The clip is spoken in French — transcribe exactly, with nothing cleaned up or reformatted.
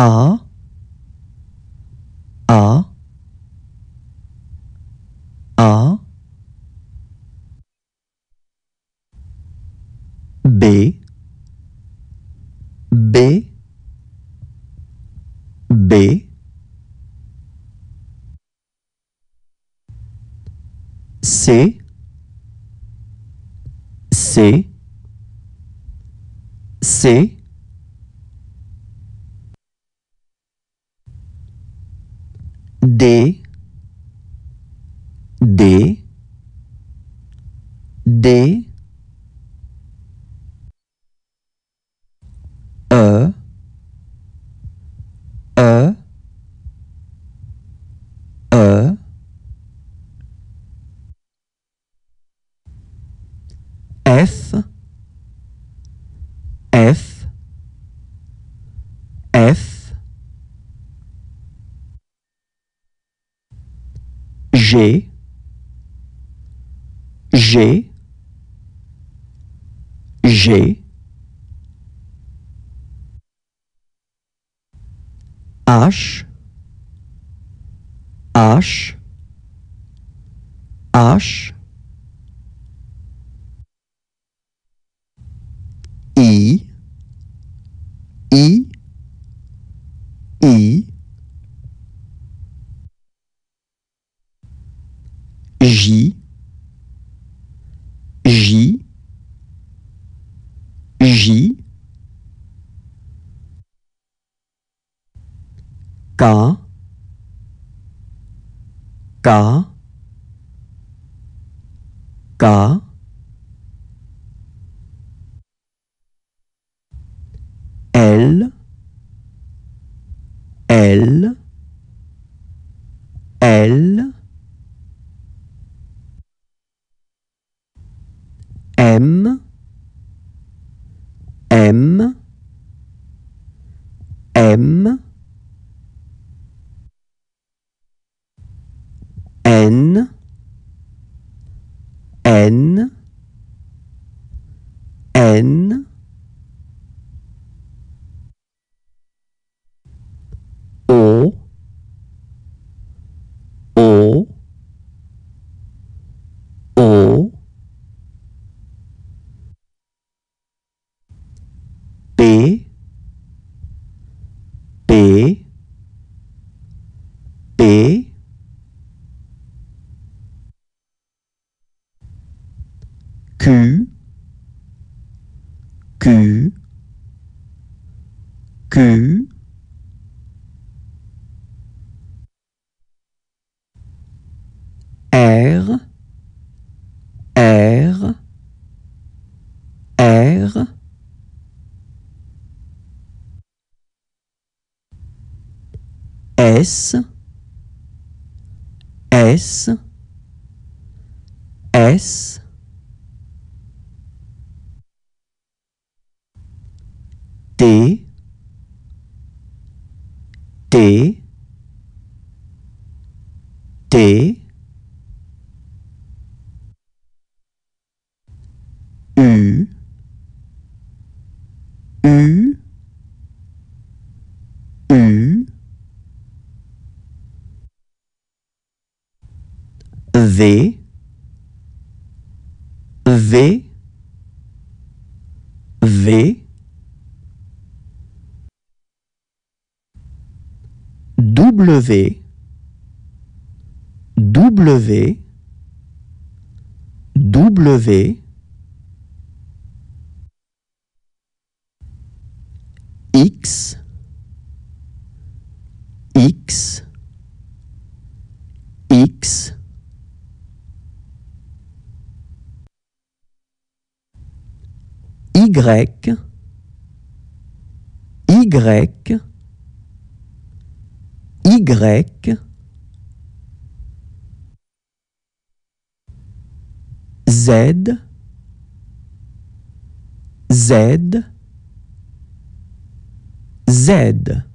A, A, A, B, B, B, C, C, C, D, D, D, E, E, E, F, F, F, G, G, G, H, H, H, I, I, I, J, J, J, K, K, K, L, L, L, M, M, M, N, N, N, O, O, O, P, P, P, Q, Q, Q, R, R, R, S, S, S, T, T, T, U, U, U, V, V, V, W, W, W, X, X, X, Y, Y, Y, Z, Z, Z.